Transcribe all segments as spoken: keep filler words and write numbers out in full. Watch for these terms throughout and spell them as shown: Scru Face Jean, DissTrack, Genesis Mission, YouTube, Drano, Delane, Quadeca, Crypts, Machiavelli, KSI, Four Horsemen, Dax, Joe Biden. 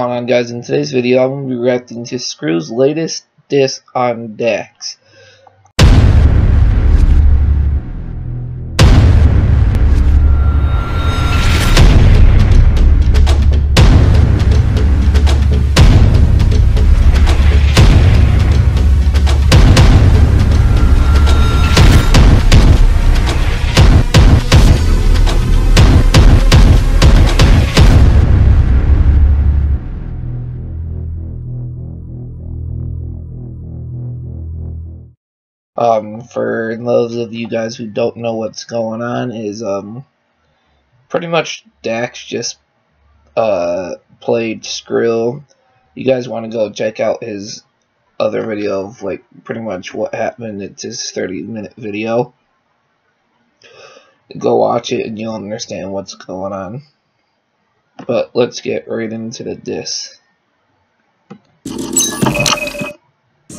going on, guys? In today's video, I'm going to be reacting to Scru's latest disc on Dax. Um, for those of you guys who don't know what's going on, is, um, pretty much Dax just, uh, played Scru. You guys want to go check out his other video of, like, pretty much what happened. It's his thirty minute video. Go watch it and you'll understand what's going on. But let's get right into the diss.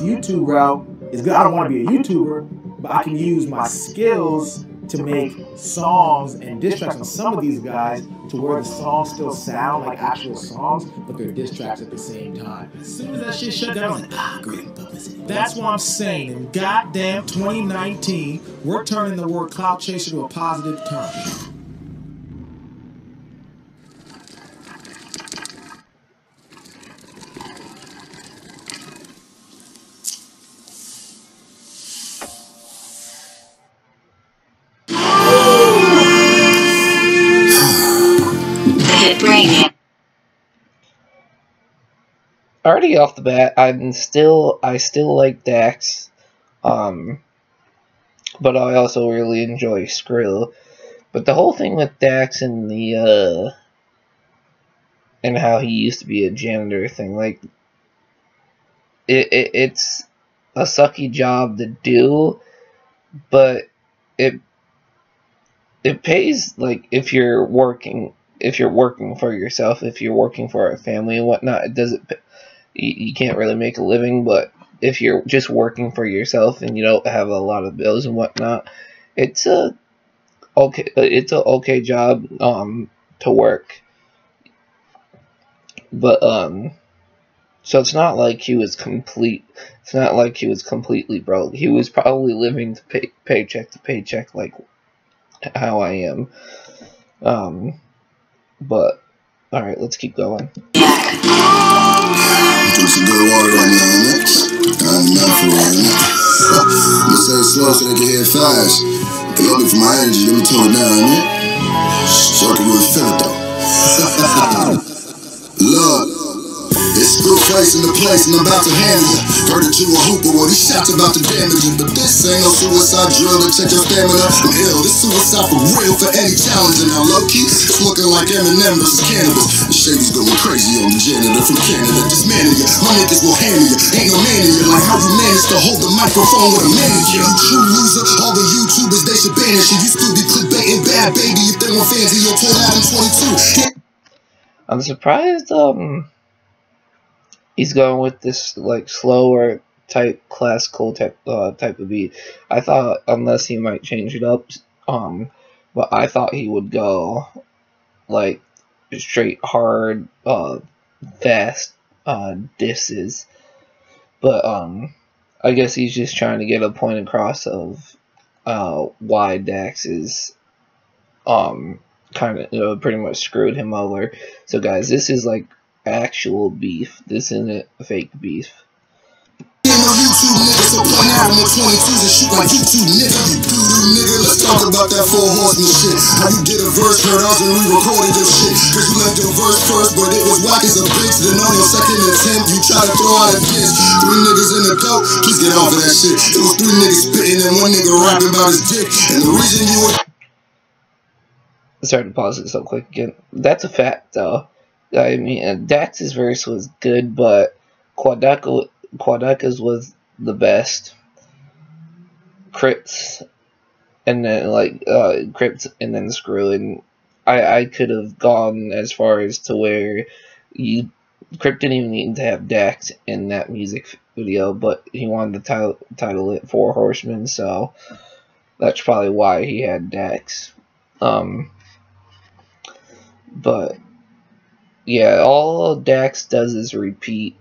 YouTube route is good. I don't want to be a YouTuber, but I can use my skills to make songs and diss tracks on some of these guys to where the songs still sound like actual songs, but they're diss tracks at the same time. As soon as that shit shut down, I was like, ah, great publicity. That's what I'm saying. In goddamn twenty nineteen, we're turning the word clout chaser to a positive term. Already off the bat, I'm still I still like Dax, um, but I also really enjoy Scru. But the whole thing with Dax and the uh, and how he used to be a janitor thing, like it, it it's a sucky job to do, but it it pays, like, if you're working if you're working for yourself, if you're working for a family and whatnot. It doesn't pay. You can't really make a living, but if you're just working for yourself and you don't have a lot of bills and whatnot, it's a okay, it's a okay job um to work. But um, so it's not like he was complete. It's not like he was completely broke. He was probably living to pay, paycheck to paycheck, like how I am. Um, but all right, let's keep going. Put some good water on your hands. I'm not for one. Let's say it slow so they can hear it fast. They love me for my energy. Let me tone it down, man. So I can really feel it, though. Love. It's Scru Face in the place, and I'm about to handle it. Heard that you a hooper, well, these shots about to damage it. But this ain't no suicide drill to check your stamina. I'm ill, this suicide for real for any challenge. And now low-key, it's looking like M and M versus cannabis. The shady's going crazy on the janitor from Canada. This man of ya, my niggas will handle ya. Ain't no man in ya, like how you manage to hold the microphone with a manager. You true loser, all the YouTubers, they should banish you. You still be clickbaiting bad, baby, if they want fans of your tour album twenty-two. I'm surprised, um... he's going with this, like, slower type, classical type, uh, type of beat. I thought, unless he might change it up, um, but I thought he would go, like, straight, hard, uh, fast, uh, disses. But, um, I guess he's just trying to get a point across of, uh, why Dax is, um, kind of, you know, pretty much screwed him over. So, guys, this is, like, actual beef. This isn't fake beef. YouTube niggas, so point out more twenty-twos and shoot like YouTube nigga. You doo-doo nigga, let's talk about that Four Horsemen shit. How you did a verse, heard us and re-recorded this shit. Cause you left your verse first, but it was whack as a bitch. Then on your second attempt, you try to throw out a diss. Three niggas in the dope, please get off of that shit. It was three niggas spitting and one nigga rapping about his dick. And the reason you were... Sorry to pause it so quick again. That's a fact, though. I mean, Dax's verse was good, but Quadeca, Quadeca's was the best. Crypts, and then, like, uh, Crypts, and then Scru, and I, I could have gone as far as to where you, Crypt didn't even need to have Dax in that music video, but he wanted to title, title it Four Horsemen, so that's probably why he had Dax. Um, but... Yeah, all Dax does is repeat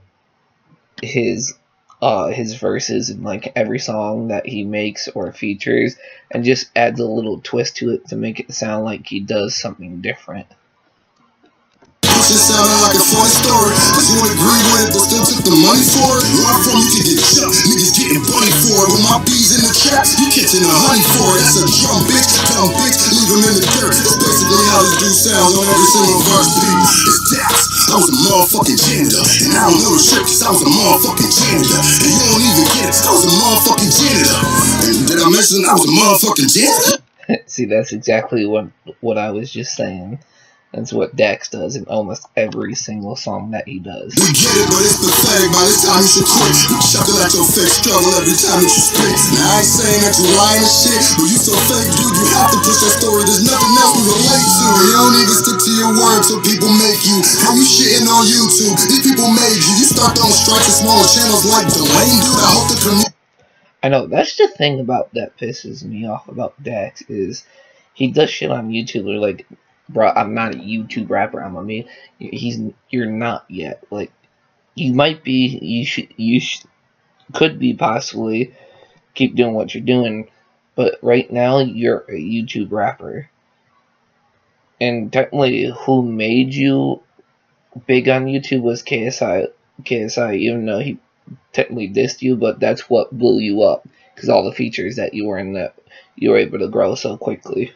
his uh his verses in like every song that he makes or features, and just adds a little twist to it to make it sound like he does something different. Just sounding like a fun story, cause you agree with it, but still took the money for it. Where I'm from, you can get chucked, niggas getting bunny for it. With my bees in the trap, you catching a honey for it. That's a drum bitch, dumb bitch, leave him in the dirt. That's basically how this dude sounds on every single verse. It's Dax, I was a motherfucking janitor, and I don't know the shit, cause I was a motherfucking janitor, and you don't even get it, I was a motherfucking janitor. And did I mention I was a motherfucking janitor? See, that's exactly what, what I was just saying. That's what Dax does in almost every single song that he does. We get it, but it's pathetic. By this time you should quit. You chuckle at your fake struggle every time that you spit. Now I ain't saying that you lying and shit, but you so fake, dude. You have to push that story. There's nothing else we relate to. You don't even stick to your word till people make you. How you shitting on YouTube? These people made you. You start throwing strikes at smaller channels like Delane, dude. I hope the community. I know that's the thing about that pisses me off about Dax is he does shit on YouTube or like. Bro, I'm not a YouTube rapper. I'm a man. He's you're not yet. Like, you might be. You should. You sh could be possibly. Keep doing what you're doing, but right now you're a YouTube rapper. And technically, who made you big on YouTube was K S I. K S I, even though he technically dissed you, but that's what blew you up because all the features that you were in that you were able to grow so quickly.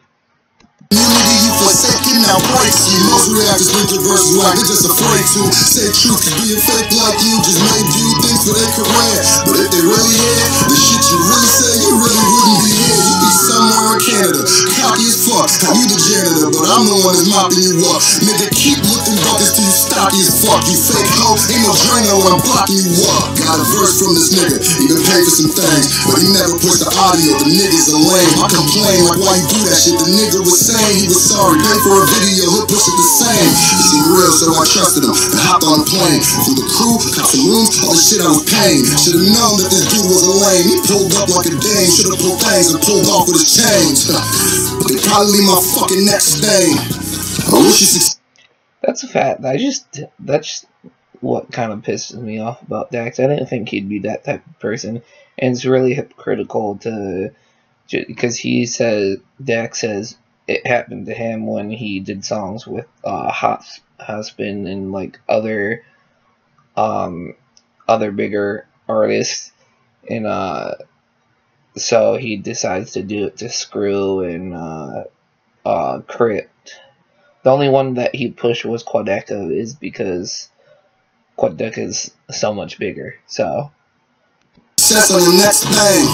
Forsaken now breaks you. Most reactors think your verses like they're just afraid to say truth, cause being fake like you just made you think for their career. But if they really hear the shit you really say, you really wouldn't be here. You'd be somewhere in Canada, cocky as fuck. You the janitor, but I'm the one that's mopping you up. Nigga, keep looking buckets till you stocky as fuck. You fake hoe, ain't no Drano, I'm blocking you up. Got a verse from this nigga, he been paid for some things, but he never pushed the audio. The niggas are lame. I complain like why you do that shit. The nigga was saying he was sorry. Pay for a video, he'll push it the same. It's real, so I trusted him and hopped on a plane. From the crew, got some rooms, all the shit I was paying. Should've known that this dude was a lame. He pulled up like a dame, should've pulled things and pulled off with his chains. But they probably my fucking next thing. I wish you succeeded. That's a fact. I just, that's what kind of pisses me off about Dax. I didn't think he'd be that type of person. And it's really hypocritical to, because he says, Dax says, it happened to him when he did songs with uh, Hot's husband and like other, um, other bigger artists, and uh, so he decides to do it to Scru and uh, uh, Crypt. The only one that he pushed was Quadeca, is because Quadeca is so much bigger. So. Success on the next thing.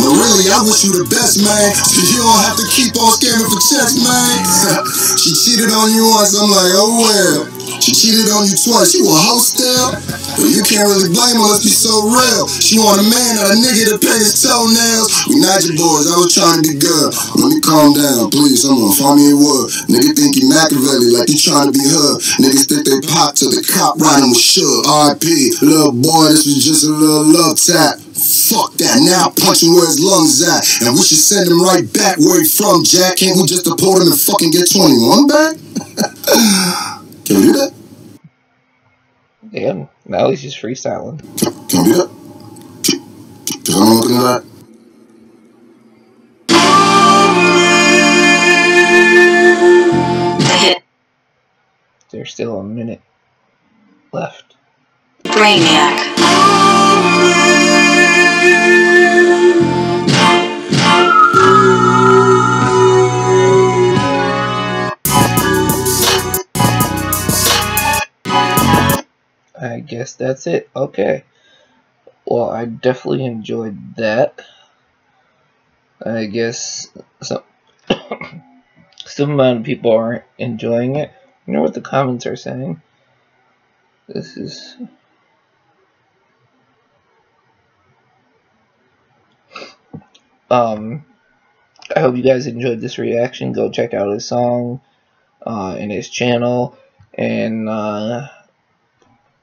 No, really, I wish you the best, man. Cause you don't have to keep on scamming for checks, man. She cheated on you once, I'm like, oh well. She cheated on you twice, you a hoe still. But you can't really blame her, let's be so real. She want a man, not a nigga to paint his toenails. We not your boys, I was trying to be good. Let me calm down, please, someone find me a word. Nigga think he Machiavelli, like he trying to be her. Niggas think they pop till the cop riding with sure. R I P, little boy, this was just a little love tap. Fuck that, now I punch him where his lungs at. And we should send him right back where he from, Jack. Can't we just deport him and fucking get twenty-one back? Can we do that? Yeah, now he's just freestyling. Can, can we do that? Cause I'm looking at that. There's still a minute left. Brainiac. I guess that's it. Okay. Well, I definitely enjoyed that. I guess some some amount of people aren't enjoying it. I know what the comments are saying. This is. Um, I hope you guys enjoyed this reaction. Go check out his song, uh, and his channel, and uh,